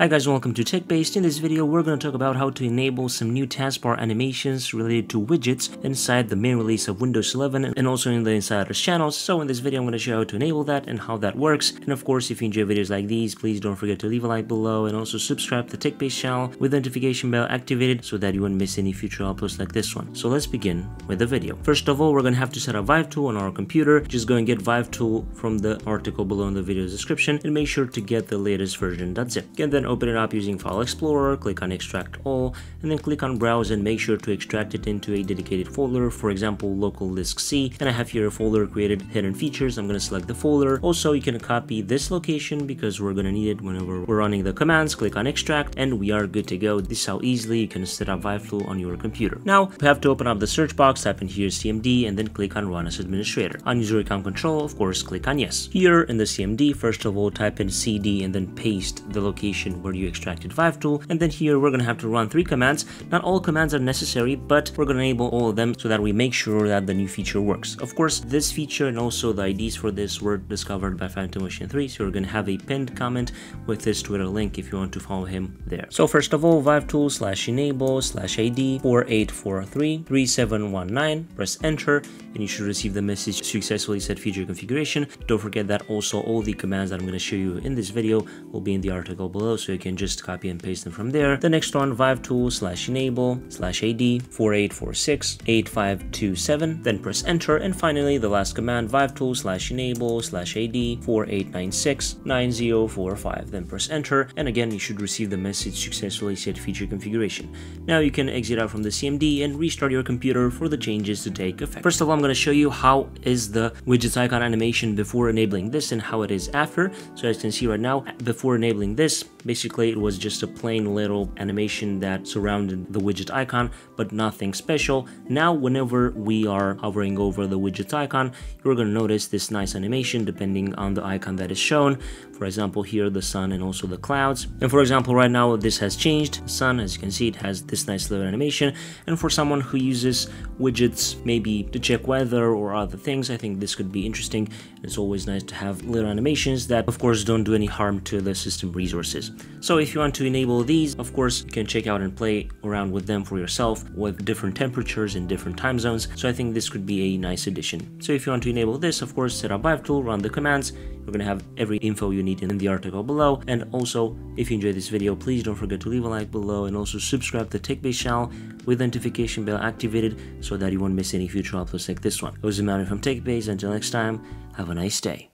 Hi guys, welcome to TechBase. In this video, we're going to talk about how to enable some new taskbar animations related to widgets inside the main release of Windows 11 and also in the insiders channels. So in this video, I'm going to show you how to enable that and how that works. And of course, if you enjoy videos like these, please don't forget to leave a like below and also subscribe to the TechBase channel with the notification bell activated so that you won't miss any future uploads like this one. So let's begin with the video. First of all, we're going to have to set up ViveTool on our computer. Just go and get ViveTool from the article below in the video's description and make sure to get the latest version. That's it. And then open it up using File Explorer, click on Extract All, and then click on Browse and make sure to extract it into a dedicated folder, for example, local disk C, and I have here a folder created, Hidden Features. I'm going to select the folder. Also, you can copy this location because we're going to need it whenever we're running the commands. Click on Extract, and we are good to go. This is how easily you can set up ViveTool on your computer. Now, we have to open up the search box, type in here CMD, and then click on Run as Administrator. On User Account Control, of course, click on Yes. Here in the CMD, first of all, type in CD and then paste the location where you extracted ViveTool, and then here we're gonna have to run three commands. Not all commands are necessary, but we're gonna enable all of them so that we make sure that the new feature works. Of course, this feature and also the IDs for this were discovered by Phantom Ocean 3, so you're gonna have a pinned comment with his Twitter link if you want to follow him there. So first of all, ViveTool /enable/ID 48433719, press enter, and you should receive the message successfully set feature configuration. Don't forget that also all the commands that I'm gonna show you in this video will be in the article below, so you can just copy and paste them from there. The next one, ViveTool /enable/ID 48468527, then press enter, and finally the last command, ViveTool /enable/ID 48969045, then press enter, and again you should receive the message successfully set feature configuration. Now you can exit out from the CMD and restart your computer for the changes to take effect. First of all, I'm going to show you how is the widgets icon animation before enabling this and how it is after. So as you can see right now, before enabling this, basically, it was just a plain little animation that surrounded the widget icon, but nothing special. Now, whenever we are hovering over the widget icon, you're going to notice this nice animation depending on the icon that is shown. For example, here, the sun and also the clouds. And for example, right now, this has changed. The sun, as you can see, it has this nice little animation. And for someone who uses widgets, maybe to check weather or other things, I think this could be interesting. It's always nice to have little animations that, of course, don't do any harm to the system resources. So if you want to enable these, of course, you can check out and play around with them for yourself with different temperatures in different time zones. So I think this could be a nice addition. So if you want to enable this, of course, set up ViveTool, run the commands. You're going to have every info you need in the article below. And also, if you enjoyed this video, please don't forget to leave a like below and also subscribe to the TechBase channel with the notification bell activated so that you won't miss any future uploads like this one. It was Emmanuel from TechBase. Until next time, have a nice day.